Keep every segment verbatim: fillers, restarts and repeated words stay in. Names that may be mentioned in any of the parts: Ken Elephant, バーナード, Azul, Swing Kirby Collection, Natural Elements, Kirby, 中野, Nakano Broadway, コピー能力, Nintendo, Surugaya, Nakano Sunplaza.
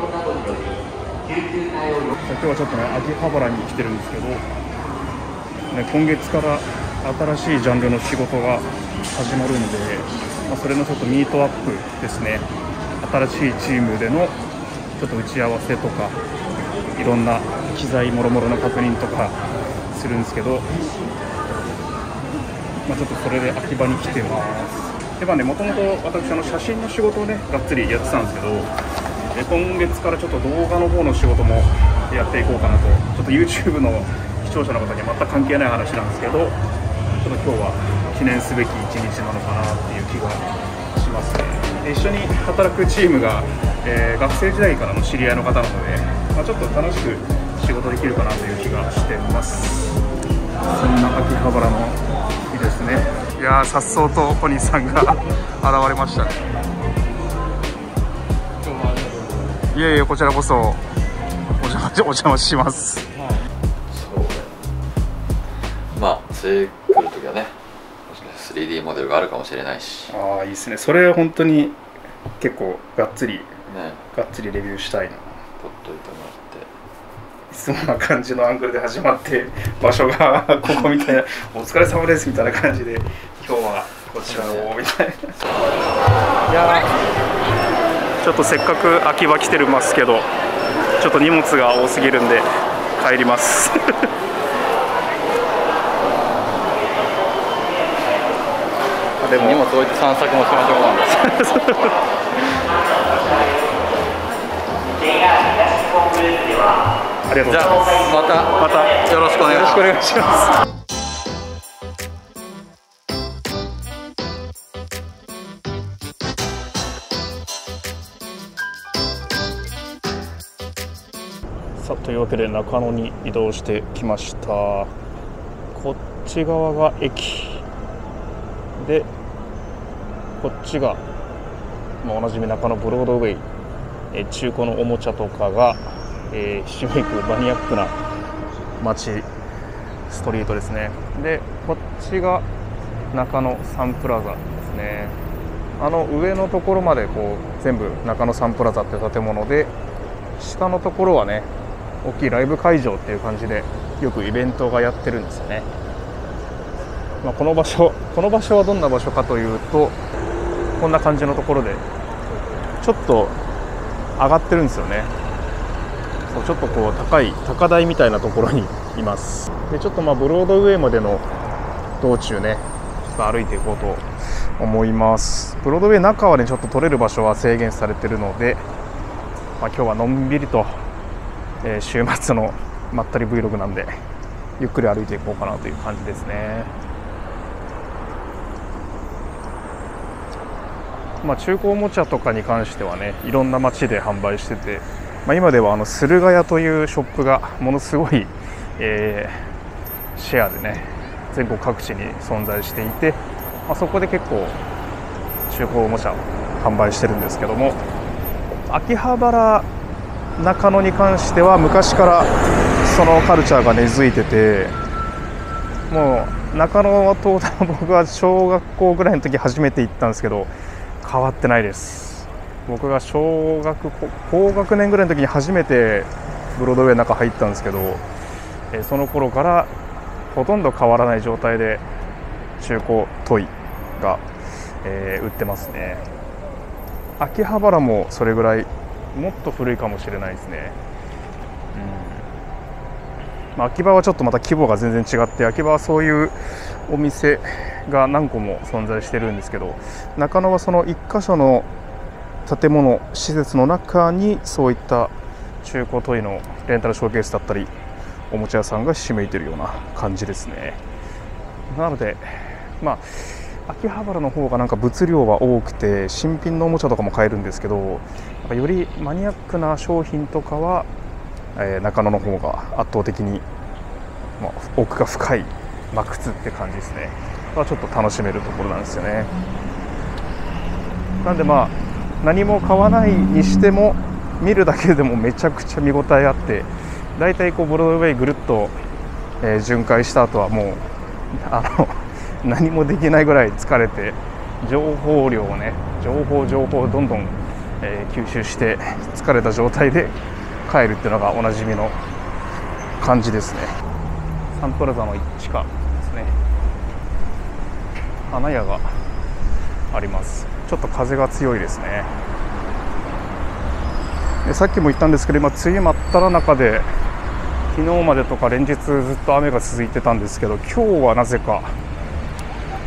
動などにより救急対応要請。今日はちょっとね、秋葉原に来てるんですけど、ね、今月から新しいジャンルの仕事が始まるんで、まあ、それのちょっとミートアップですね。新しいチームでのちょっと打ち合わせとか、いろんな機材もろもろの確認とかするんですけど、まあ、ちょっとそれで秋葉に来てます。で、まあね、もともと私あの写真の仕事をね、がっつりやってたんですけど、で今月からちょっと動画の方の仕事もやっていこうかなと。ちょっと YouTube の視聴者の方には全く関係ない話なんですけど、ちょっと今日は記念すべき一日なのかなっていう気がしますね。一緒に働くチームが、えー、学生時代からの知り合いの方なので、まあ、ちょっと楽しく仕事できるかなという気がしてます。そんな秋葉原の日ですね。いやー、さっそうとポニーさんが現れましたね。いやいや、こちらこそお邪魔、お邪魔します。そうまあ次来る時はね、もしかして スリーディー モデルがあるかもしれないし。ああ、いいですね。それ本当に結構がっつり、ね、がっつりレビューしたいな。取っといてもらって、いつもな感じのアングルで始まって、場所がここみたいなお疲れ様ですみたいな感じで、今日はこちらをみたいないやー、ちょっとせっかく秋葉来てますけど、ちょっと荷物が多すぎるんで帰りますでも荷物置いて散策もしましょうなんですありがとうございます。じゃあまた、またよろしくお願いしますというわけで中野に移動してきました。こっち側が駅で、こっちが、まあ、おなじみ中野ブロードウェイ、え中古のおもちゃとかが、えー、ひしめくマニアックな街ストリートですね。でこっちが中野サンプラザですね。あの上のところまでこう全部中野サンプラザって建物で、下のところはね、大きいライブ会場っていう感じで、よくイベントがやってるんですよね。まあ、この場所この場所はどんな場所かというと、こんな感じのところでちょっと上がってるんですよね。そう、ちょっとこう高い高台みたいなところにいます。でちょっとまあブロードウェイまでの道中ね、ちょっと歩いていこうと思います。ブロードウェイ中はね、ちょっと撮れる場所は制限されてるので、まあ、今日はのんびりとえー、週末のまったり Vlog なんで、ゆっくり歩いていこうかなという感じですね。まあ、中古おもちゃとかに関してはね、いろんな街で販売してて、まあ、今ではあの駿河屋というショップがものすごい、えー、シェアでね、全国各地に存在していて、まあ、そこで結構中古おもちゃ販売してるんですけども、秋葉原中野に関しては昔からそのカルチャーが根付いてて、もう中野は東大、僕は小学校ぐらいの時初めて行ったんですけど、変わってないです。僕が小学高学年ぐらいの時に初めてブロードウェイの中入ったんですけど、その頃からほとんど変わらない状態で中古トイが、えー、売ってますね。秋葉原もそれぐらい、もっと古いかもしれないですね。うん、まあ、秋葉はちょっとまた規模が全然違って、秋葉はそういうお店が何個も存在してるんですけど、中野はそのいっ箇所の建物施設の中にそういった中古トイのレンタルショーケースだったりおもちゃ屋さんがひしめいてるような感じですね。なのでまあ秋葉原の方がなんか物量は多くて、新品のおもちゃとかも買えるんですけど、なんかよりマニアックな商品とかは、えー、中野の方が圧倒的に、まあ、奥が深いマクツって感じですね。はちょっと楽しめるところなんですよね。なんでまあ何も買わないにしても、見るだけでもめちゃくちゃ見応えあって、だいたいこうブロードウェイぐるっと、えー、巡回した後はもうあの何もできないぐらい疲れて、情報量をね、情報情報どんどんえー、吸収して疲れた状態で帰るっていうのがおなじみの感じですね。サンプラザの地下ですね。花屋があります。ちょっと風が強いですね。でさっきも言ったんですけど、今梅雨真っ只中で、昨日までとか連日ずっと雨が続いてたんですけど、今日はなぜか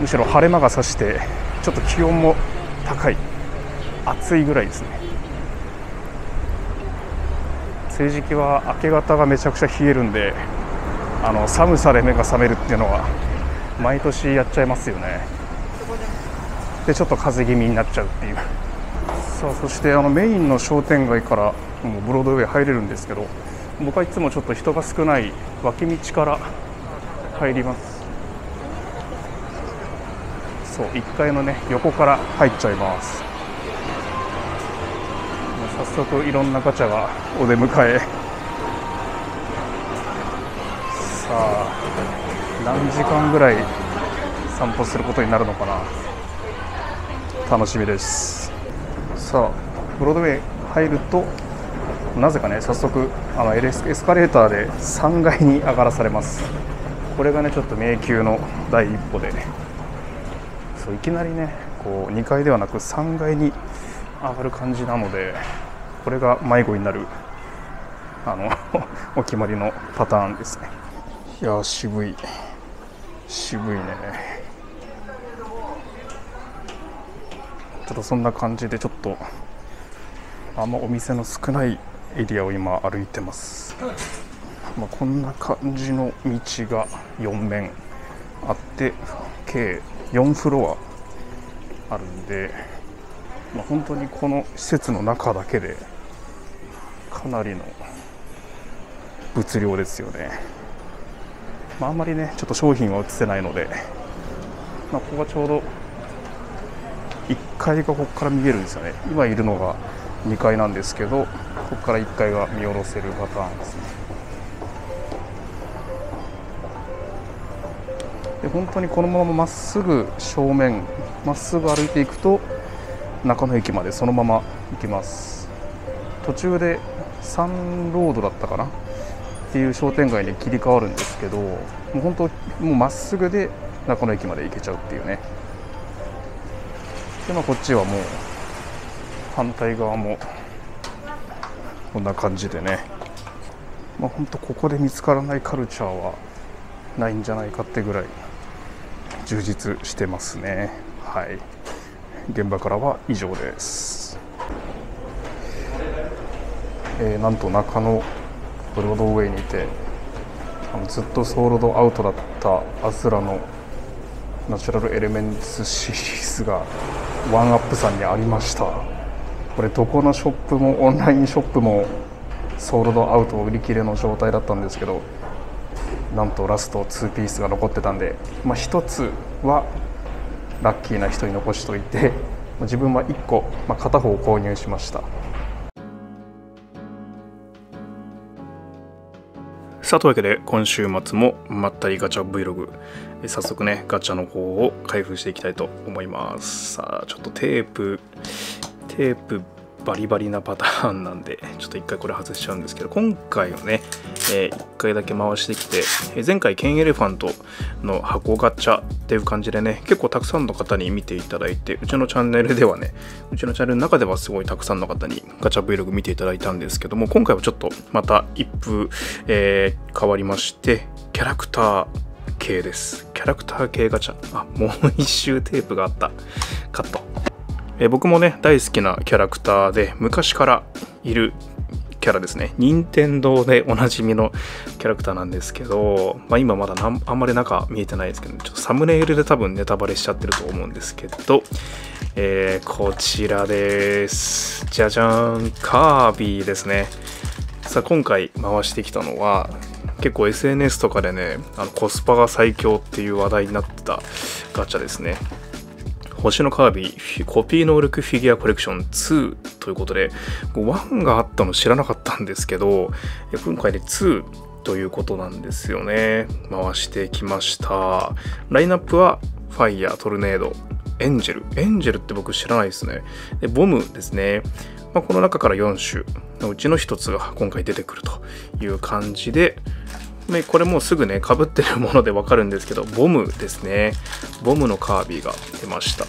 むしろ晴れ間が差して、ちょっと気温も高い、暑いぐらいですね。梅雨時期は明け方がめちゃくちゃ冷えるんで、あの寒さで目が覚めるっていうのは毎年やっちゃいますよね。でちょっと風邪気味になっちゃうっていう。さあ、そしてあのメインの商店街からもうブロードウェイ入れるんですけど、僕はいつもちょっと人が少ない脇道から入ります。そういっかいのね、横から入っちゃいます。早速いろんなガチャがお出迎え。さあ何時間ぐらい散歩することになるのかな、楽しみです。さあブロードウェイ入ると、なぜかね、早速あのエスカレーターでさんがいに上がらされます。これがねちょっと迷宮の第一歩で、ね、そういきなりねこうにかいではなくさんがいに上がる感じなので、これが迷子になるあのお決まりのパターンですね。いやー渋い、渋いね。ちょっとそんな感じで、ちょっとあんまお店の少ないエリアを今歩いてます。まあ、こんな感じの道がよんめんあって、計よんフロアあるんで、まあ、本当にこの施設の中だけでかなりの物量ですよね。まあ、あんまりねちょっと商品は映せないので、まあ、ここがちょうどいっかいがここから見えるんですよね。今いるのがにかいなんですけど、ここからいっかいが見下ろせるパターンですね。で本当にこのまままっすぐ正面まっすぐ歩いていくと中野駅までそのまま行きます。途中でサンロードだったかなっていう商店街に切り替わるんですけど、もう本当もうまっすぐで中野駅まで行けちゃうっていうね。でまあこっちはもう反対側もこんな感じでね、まあ、本当ここで見つからないカルチャーはないんじゃないかってぐらい充実してますね。はい、現場からは以上です。えー、なんと中野ブロードウェイにて、あのずっとソールドアウトだったアズラのナチュラルエレメンツシリーズがワンアップさんにありました。これどこのショップもオンラインショップもソールドアウト売り切れの状態だったんですけど、なんとラストツーピースが残ってたんで、まあ、ひとつはラッキーな人に残しといて、自分はいっこ、まあ、片方を購入しました。さあというわけで今週末もまったりガチャ Vlog、 早速ねガチャの方を開封していきたいと思います。さあちょっとテープテープバリバリなパターンなんで、ちょっといっかいこれ外しちゃうんですけど、今回はね、えー、いっかいだけ回してきて、えー、前回ケンエレファントの箱ガチャっていう感じでね、結構たくさんの方に見ていただいて、うちのチャンネルではね、うちのチャンネルの中ではすごいたくさんの方にガチャ Vlog 見ていただいたんですけども、今回はちょっとまた一風、えー、変わりまして、キャラクター系です。キャラクター系ガチャ。あ、もう一周テープがあった、カット。え僕もね大好きなキャラクターで、昔からいるキャラですね。任天堂でおなじみのキャラクターなんですけど、まあ、今まだなんあんまり中見えてないですけど、ちょっとサムネイルで多分ネタバレしちゃってると思うんですけど、えー、こちらです。じゃじゃーん、カービィですね。さあ今回回してきたのは、結構 エスエヌエス とかでね、あのコスパが最強っていう話題になってたガチャですね。星のカービィコピー能力フィギュアコレクションツーということで、いちがあったの知らなかったんですけど、今回でツーということなんですよね。回してきました。ラインナップはファイヤー、トルネード、エンジェル。エンジェルって僕知らないですね。で、ボムですね。まあ、この中からよん種のうちのひとつが今回出てくるという感じで、でこれもうすぐね、かぶってるものでわかるんですけど、ボムですね。ボムのカービィが出ました。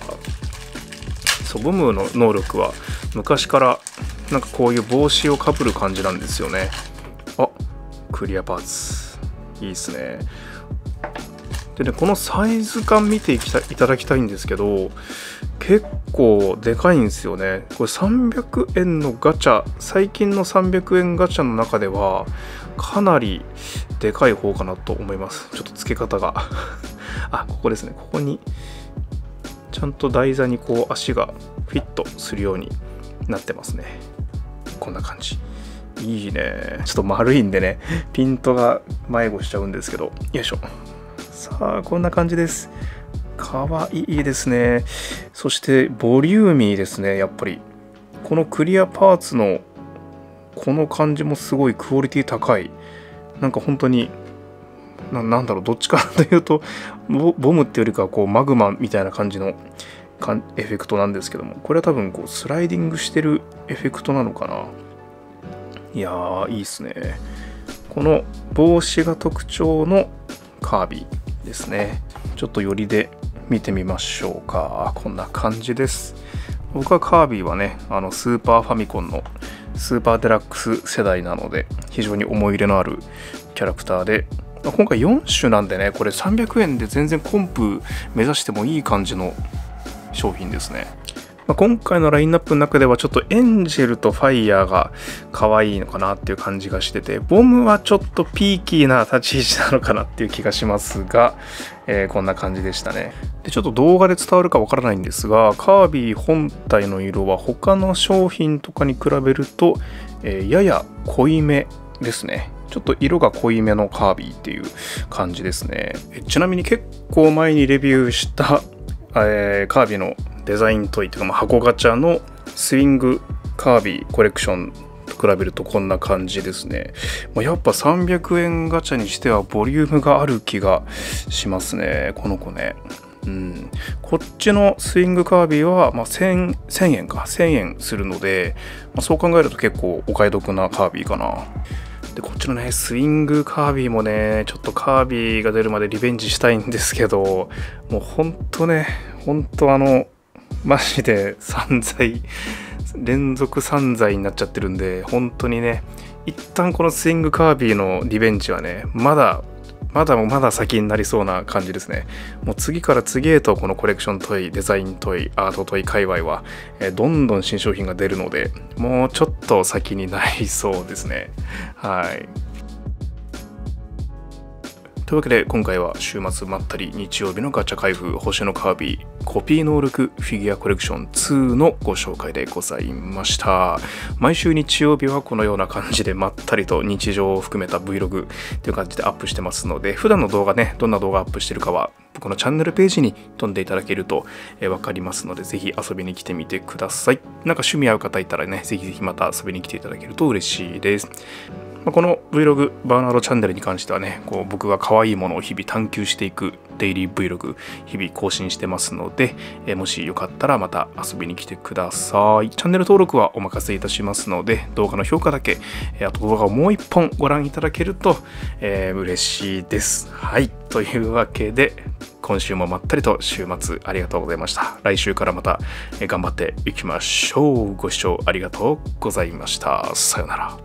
そう、ボムの能力は昔からなんかこういう帽子をかぶる感じなんですよね。あ、クリアパーツ。いいですね。でね、このサイズ感見ていただきたいんですけど、結構でかいんですよね。これさんびゃくえんのガチャ、最近のさんびゃくえんガチャの中ではかなりでかい方かなと思います。ちょっと付け方があ、ここですね。ここにちゃんと台座にこう足がフィットするようになってますね。こんな感じ。いいね。ちょっと丸いんでね、ピントが迷子しちゃうんですけど、よいしょ。さあ、こんな感じです。かわいいですね。そしてボリューミーですね。やっぱりこのクリアパーツのこの感じもすごいクオリティ高い。なんか本当に な, なんだろう、どっちかというと ボ, ボムっていうよりかはこうマグマみたいな感じのかんエフェクトなんですけども、これは多分こうスライディングしてるエフェクトなのかな。いやー、いいっすね。この帽子が特徴のカービィですね。ちょっと寄りで見てみましょうか。こんな感じです。僕はカービィはね、あのスーパーファミコンのスーパーデラックス世代なので非常に思い入れのあるキャラクターで、今回よん種なんでね、これさんびゃくえんで全然コンプ目指してもいい感じの商品ですね。まあ、今回のラインナップの中ではちょっとエンジェルとファイヤーが可愛いのかなっていう感じがしてて、ボムはちょっとピーキーな立ち位置なのかなっていう気がしますが、えー、こんな感じでしたね。で、ちょっと動画で伝わるかわからないんですが、カービィ本体の色は他の商品とかに比べると、えー、やや濃いめですね。ちょっと色が濃いめのカービィっていう感じですね。え、ちなみに結構前にレビューした、えー、カービィのデザイントイというか、まあ、箱ガチャのスイングカービィコレクションと比べるとこんな感じですね。まあ、やっぱさんびゃくえんガチャにしてはボリュームがある気がしますね、この子ね。うん、こっちのスイングカービィは、まあ、せんえんか、せんえんするので、まあ、そう考えると結構お買い得なカービィかな。で、こっちのね、スイングカービィもね、ちょっとカービィが出るまでリベンジしたいんですけど、もうほんとね、ほんとあの、マジで散財、連続散財になっちゃってるんで、本当にね、一旦このスイングカービィのリベンジはね、まだ、まだまだ先になりそうな感じですね。もう次から次へとこのコレクショントイ、デザイントイ、アートトイ界隈は、えー、どんどん新商品が出るので、もうちょっと先になりそうですね。はい。というわけで、今回は週末まったり日曜日のガチャ開封、星のカービィコピー能力フィギュアコレクションツーのご紹介でございました。毎週日曜日はこのような感じでまったりと日常を含めた Vlog という感じでアップしてますので、普段の動画ね、どんな動画アップしてるかはこのチャンネルページに飛んでいただけると分かりますので、ぜひ遊びに来てみてください。なんか趣味合う方いたらね、ぜひぜひまた遊びに来ていただけると嬉しいです。この Vlog バーナードチャンネルに関してはね、こう僕が可愛いものを日々探求していくデイリー Vlog 日々更新してますので、えもしよかったらまた遊びに来てください。チャンネル登録はお任せいたしますので、動画の評価だけ、あと動画をもう一本ご覧いただけると、えー、嬉しいです。はい。というわけで、今週もまったりと週末ありがとうございました。来週からまた頑張っていきましょう。ご視聴ありがとうございました。さようなら。